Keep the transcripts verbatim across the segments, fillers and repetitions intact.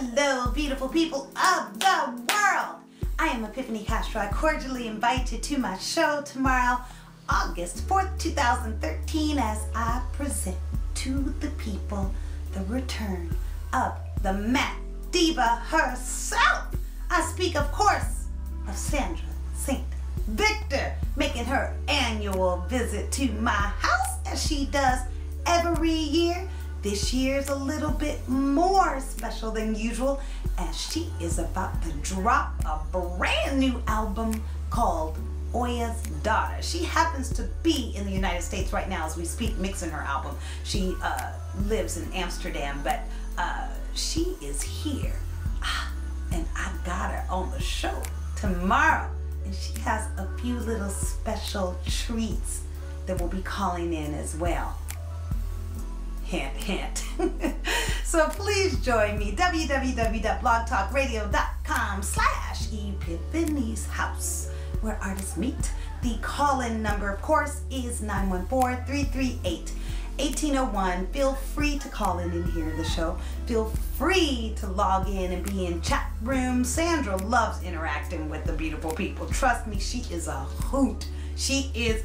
Hello, beautiful people of the world. I am Epiphany Castro. I cordially invite you to my show tomorrow, August fourth, two thousand thirteen, as I present to the people the return of the Mack Diva herself. I speak, of course, of Sandra Saint Victor, making her annual visit to my house as she does every year. This year's a little bit more special than usual as she is about to drop a brand new album called Oya's Daughter. She happens to be in the United States right now as we speak, mixing her album. She uh, lives in Amsterdam, but uh, she is here. Ah, and I got her on the show tomorrow. And she has a few little special treats that we'll be calling in as well. Hint, hint. So please join me, www.blogtalkradio.com slash Epiphany's House, where artists meet. The call-in number, of course, is nine one four, three three eight, one eight zero one. Feel free to call in and hear the show. Feel free to log in and be in chat rooms. Sandra loves interacting with the beautiful people. Trust me, she is a hoot. She is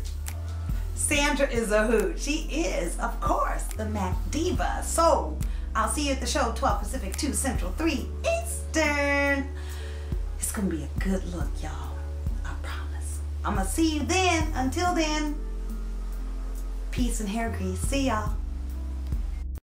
Sandra is a hoot. She is, of course, the Mack Diva. So, I'll see you at the show, twelve Pacific, two Central, three Eastern. It's going to be a good look, y'all. I promise. I'm going to see you then. Until then, peace and hair grease. See y'all.